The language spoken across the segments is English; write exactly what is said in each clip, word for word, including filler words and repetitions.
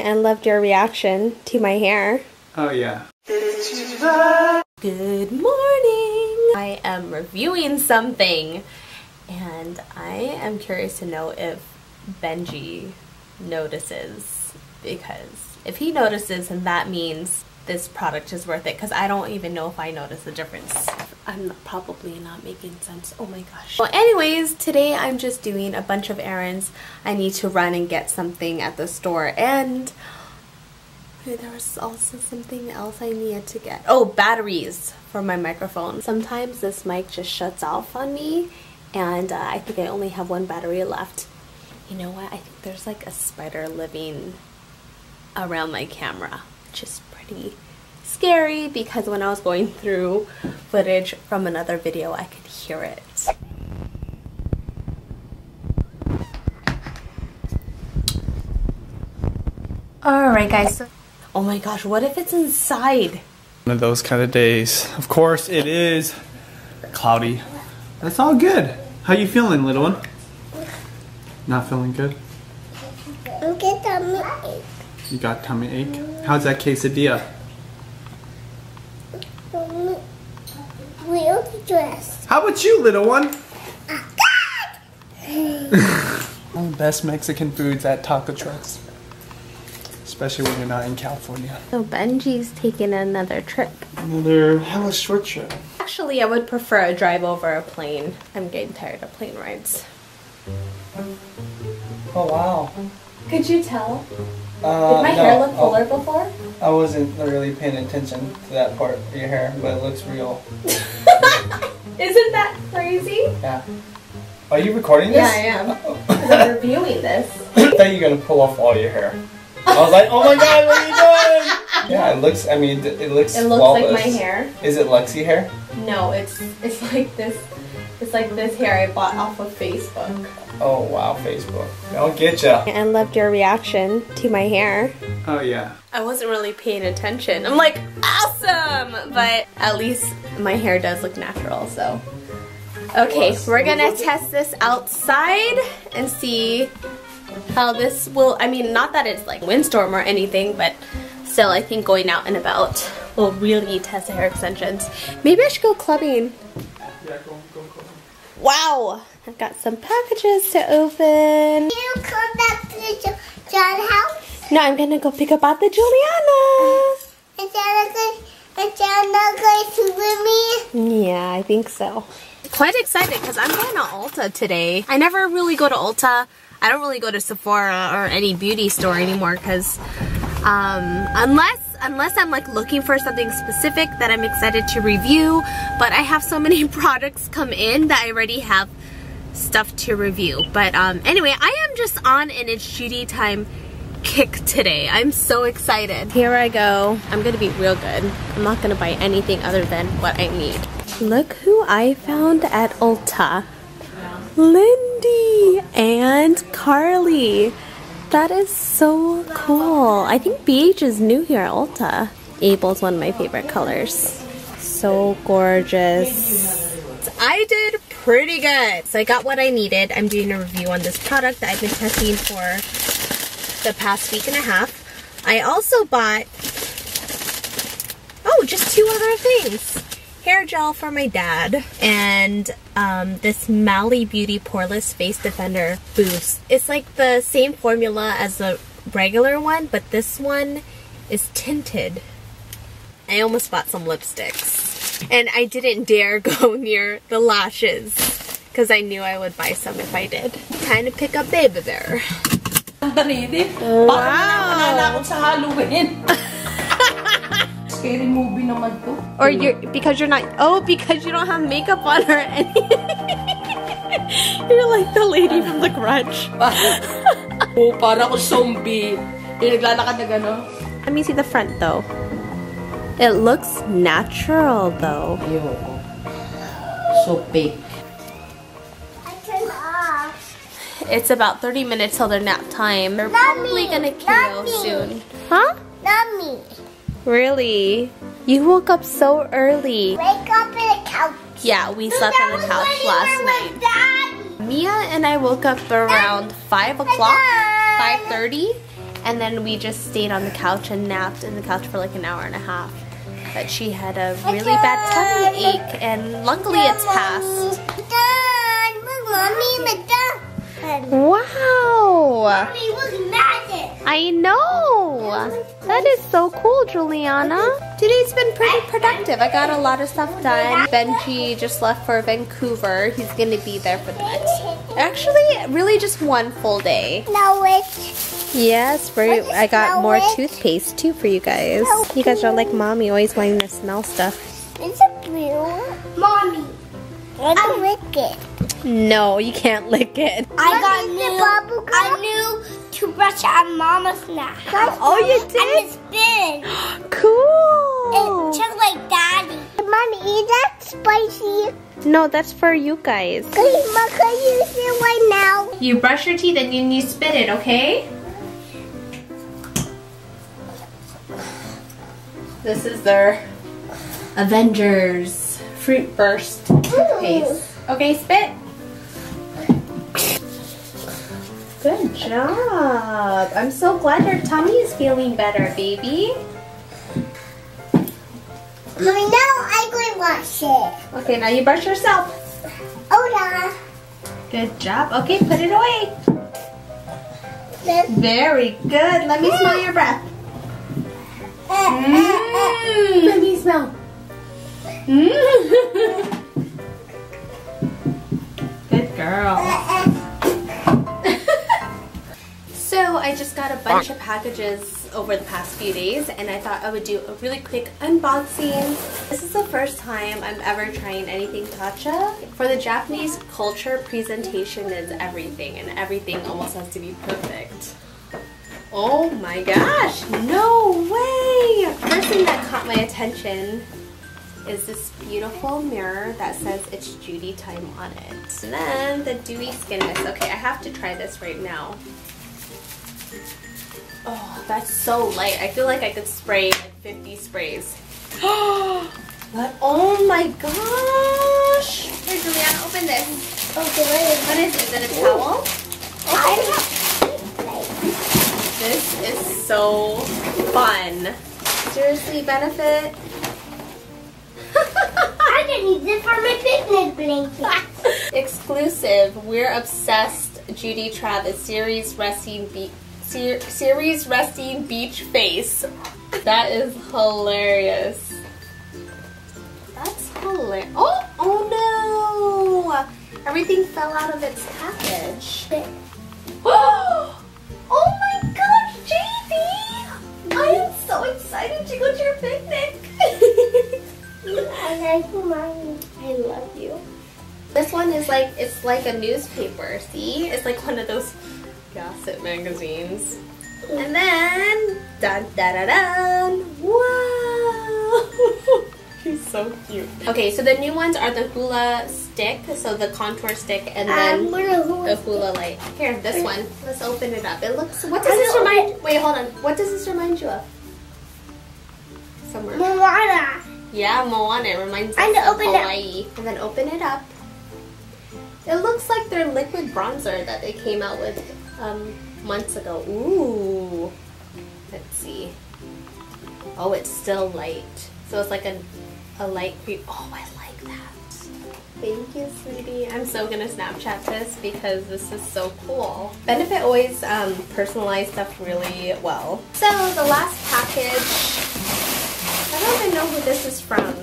and loved your reaction to my hair. Oh yeah. Good morning! I am reviewing something and I am curious to know if Benji notices, because if he notices, then that means this product is worth it, because I don't even know if I notice the difference. I'm probably not making sense. Oh my gosh. Well, anyways, today I'm just doing a bunch of errands. I need to run and get something at the store, and there was also something else I needed to get. Oh, batteries for my microphone. Sometimes this mic just shuts off on me, and uh, I think I only have one battery left. You know what? I think there's like a spider living around my camera, which is pretty scary because when I was going through footage from another video, I could hear it. Alright guys, so oh my gosh, what if it's inside? One of those kind of days. Of course it is cloudy. That's all good. How you feeling, little one? Not feeling good? I'm getting tummy ache. You got tummy ache? How's that quesadilla? Real dress. How about you, little one? One of the best Mexican foods at taco trucks. Especially when you're not in California. So Benji's taking another trip. Another hella short trip. Actually, I would prefer a drive over a plane. I'm getting tired of plane rides. Oh wow. Could you tell? Uh, Did my no, hair look fuller oh, before? I wasn't really paying attention to that part of your hair, but it looks real. Isn't that crazy? Yeah. Are you recording this? Yeah, I am. Oh. I'm reviewing this. I thought you were going to pull off all your hair. I was like, oh my god, what are you doing? Yeah, it looks, I mean, it looks It looks flawless. Like my hair. Is it Luxie hair? No, it's it's like this. It's like this hair I bought off of Facebook. Oh wow, Facebook. I'll get ya. I loved your reaction to my hair. Oh yeah. I wasn't really paying attention. I'm like, awesome! But at least my hair does look natural, so. Okay, we're gonna test this outside and see how this will, I mean, not that it's like windstorm or anything, but still I think going out and about will really test the hair extensions. Maybe I should go clubbing. Yeah, go, go clubbing. Wow! I've got some packages to open. Can you come back to the Juliana house? No, I'm gonna go pick up at the Juliana. Is Juliana going to swim me? Yeah, I think so. Quite excited because I'm going to Ulta today. I never really go to Ulta. I don't really go to Sephora or any beauty store anymore because um, unless Unless I'm like looking for something specific that I'm excited to review, but I have so many products come in that I already have stuff to review. But um, anyway, I am just on an It's Judy Time kick today. I'm so excited. Here I go. I'm gonna be real good. I'm not gonna buy anything other than what I need. Look who I found at Ulta. Lindy and Carly. That is so cool. I think B H is new here at Ulta. Abel's one of my favorite colors. So gorgeous. I did pretty good. So I got what I needed. I'm doing a review on this product that I've been testing for the past week and a half. I also bought, oh, just two other things. Hair gel for my dad and um, this Mally Beauty Poreless Face Defender Boost. It's like the same formula as the regular one, but this one is tinted. I almost bought some lipsticks and I didn't dare go near the lashes because I knew I would buy some if I did. Time to pick up baby there. Wow. Scary movie naman to. Or you're, because you're not, oh, because you don't have makeup on or anything. You're like the lady from The Grudge. Oh, para ko zombie. Naglalakad na gano'n. Let me see the front though. It looks natural though. So big. I turn off. It's about thirty minutes till their nap time. They're probably gonna kiddo soon. Huh? Mommy. Really? You woke up so early. Wake up on the couch. Yeah, we slept on the couch last night. Mia and I woke up around five o'clock, five thirty, and then we just stayed on the couch and napped in the couch for like an hour and a half. But she had a really bad tummy ache, and luckily it's passed. Wow! I know! That is so cool, Juliana. Today's been pretty productive. I got a lot of stuff done. Benji just left for Vancouver. He's gonna be there for the next. Actually, really just one full day. No, it's... Yes, we're, I got more toothpaste too for you guys. You guys are like mommy, always wanting to smell stuff. Is it blue? Mommy, I'm wicked. No, you can't lick it. I got new, a new toothbrush at Mama's now. Oh, you did? And it spins. Cool. It's just like Daddy. Mommy, is that spicy? No, that's for you guys. Can you, Ma, can you use it right now? You brush your teeth and then you spit it, okay? This is their Avengers Fruit Burst toothpaste. Okay, spit. Good job. I'm so glad your tummy is feeling better, baby. Mommy, now I going to wash it. Okay, now you brush yourself. Hola. Good job. Okay, put it away. This. Very good. Let me mm. smell your breath. Uh, mm. uh, uh. Let me smell. Mm. Good girl. Uh, uh. So I just got a bunch of packages over the past few days, and I thought I would do a really quick unboxing. This is the first time I'm ever trying anything Tatcha. For the Japanese culture, presentation is everything, and everything almost has to be perfect. Oh my gosh, no way! First thing that caught my attention is this beautiful mirror that says It's Judy Time on it. And then the Dewy Skin Mist. Okay, I have to try this right now. Oh, that's so light. I feel like I could spray like fifty sprays. What? Oh my gosh! Here, Juliana, open this. Okay, what is it? Is it a towel? Oh, this is so fun. Seriously, Benefit. I can use it for my picnic blanket. Exclusive. We're obsessed. Judy Travis series resting beach. Series Resting Beach Face. That is hilarious. That's hilarious. Oh, oh no! Everything fell out of its package. Oh, oh my gosh, J B! I am so excited to go to your picnic. I like Mommy. I love you. This one is like, it's like a newspaper. See, it's like one of those gossip magazines. And then, dun da da dun! Wow! He's so cute. Okay, so the new ones are the hula stick, so the contour stick, and then um, the hula light. Here, this one. Let's open it up. It looks. What does this remind? Wait, hold on. What does this remind you of? Somewhere. Moana. Yeah, Moana. It reminds us of Hawaii. And then open it up. It looks like their liquid bronzer that they came out with um, months ago. Ooh, let's see. Oh, it's still light. So it's like a, a light cream. Oh, I like that. Thank you, sweetie. I'm so gonna Snapchat this because this is so cool. Benefit always um, personalized stuff really well. So the last package, I don't even know who this is from.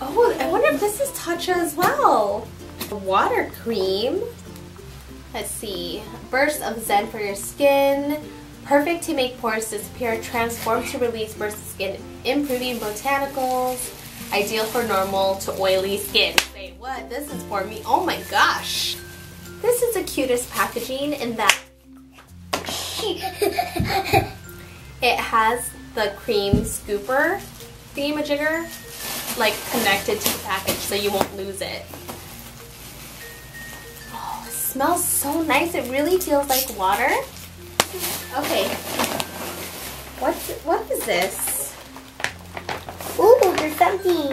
Oh, I wonder if this is Tatcha as well. Water cream. Let's see. Burst of Zen for your skin. Perfect to make pores disappear. Transform to release bursts of skin. Improving botanicals. Ideal for normal to oily skin. Wait, what? This is for me. Oh my gosh. This is the cutest packaging in that it has the cream scooper thingamajigger like connected to the package so you won't lose it. Smells so nice. It really feels like water. Okay. What's, what is this? Ooh, there's something.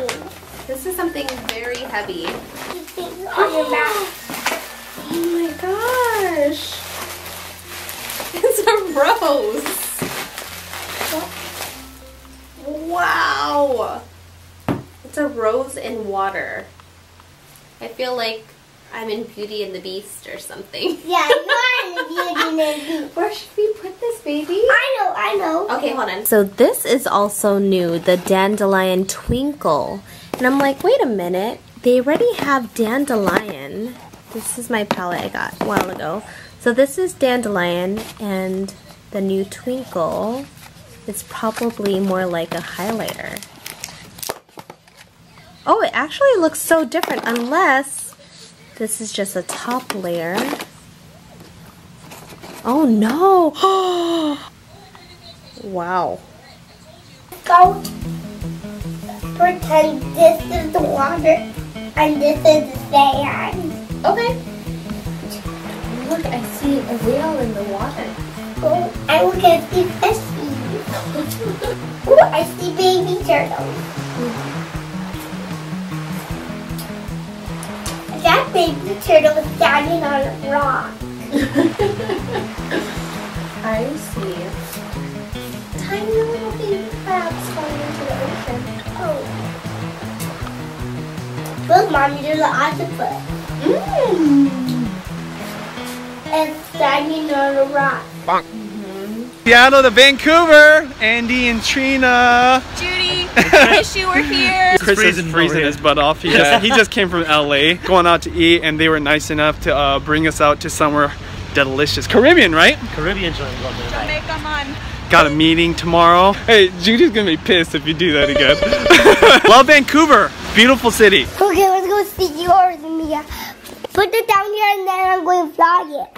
This is something very heavy. On your back. Oh my gosh. It's a gross. Wow. It's a rose in water. I feel like I'm in Beauty and the Beast or something. Yeah, you're in the Beauty and the Beast. Where should we put this, baby? I know, I know. Okay, hold on. So this is also new, the Dandelion Twinkle. And I'm like, wait a minute. They already have Dandelion. This is my palette I got a while ago. So this is Dandelion, and the new Twinkle is probably more like a highlighter. Oh, it actually looks so different, unless this is just a top layer. Oh no! Wow. Go pretend this is the water and this is the sand. Okay. Look, I see a whale in the water. Oh, I look at the fishies. Oh, I see baby turtles. That baby turtle is standing on a rock. I see tiny little baby crabs falling into the ocean. Oh. Look, Mommy, there's an octopus. Mmm. And standing on a rock. Bonk. Mm-hmm. Seattle to Vancouver. Andy and Trina. Judy. Wish you were here. Chris is freezing his butt off. He, yeah. just, he just came from L A, going out to eat, and they were nice enough to uh, bring us out to somewhere delicious. Caribbean, right? Caribbean. Jamaica, man. Got a meeting tomorrow. Hey, Judy's gonna be pissed if you do that again. Love Vancouver, beautiful city. Okay, let's go see yours, Mia. Put it down here, and then I'm going to fly it.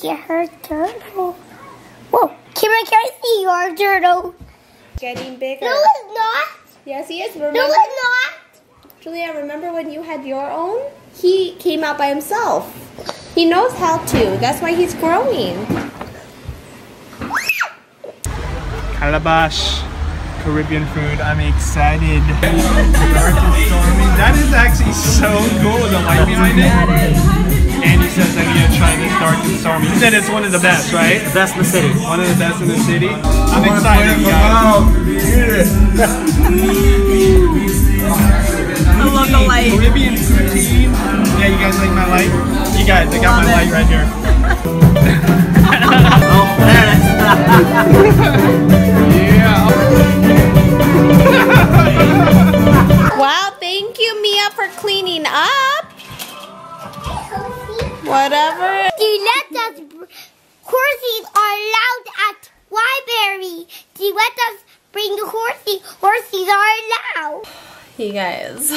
Get her turtle. Whoa, Kimber, can I see your turtle? Getting bigger. No, it's not. Yes, he is. Remember? No, it's not. Julia, remember when you had your own? He came out by himself. He knows how to. That's why he's growing. Calabash, Caribbean food. I'm excited. That is actually so cool. The light behind it. Andy says I'm gonna try this dark and stormy. He said it's one of the best, right? The best in the city. One of the best in the city. I'm excited, guys. I love the light. Caribbean poutine. Yeah, you guys like my light? You guys, I got love my it. Light right here. Yeah. Wow, thank you, Mia, for cleaning up. Whatever. She left us horses are allowed at library. She let us bring the horses. Horses are allowed. You guys,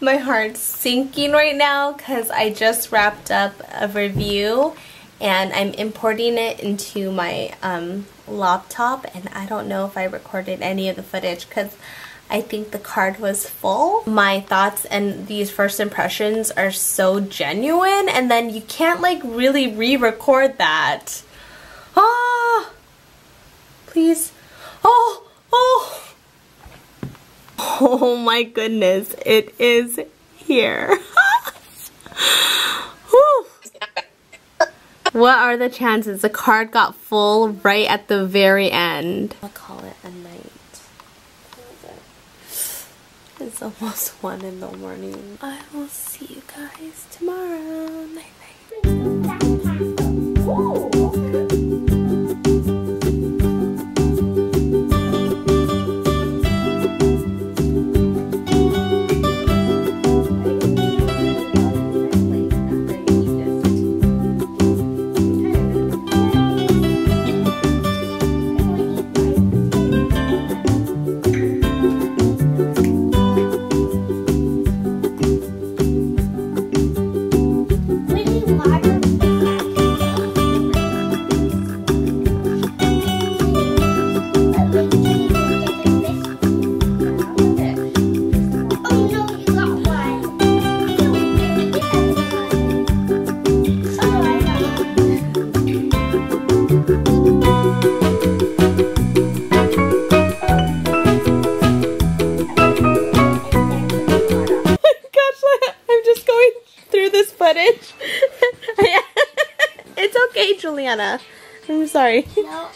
my heart's sinking right now because I just wrapped up a review and I'm importing it into my um, laptop, and I don't know if I recorded any of the footage because I think the card was full. My thoughts and these first impressions are so genuine, and then you can't like really re-record that. Ah, please. Oh, oh. Oh my goodness, it is here. What are the chances? The card got full right at the very end. I'll call it a night. It's almost one in the morning. I will see you guys tomorrow. Night night. Ooh. Moana. I'm sorry. No.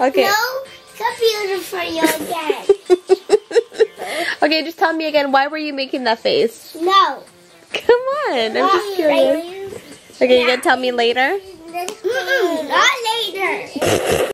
Okay. No computer for you again. Okay, just tell me again, why were you making that face? No. Come on, no, I'm just curious. Later. Okay, yeah. You gonna tell me later? Mm-mm, not later.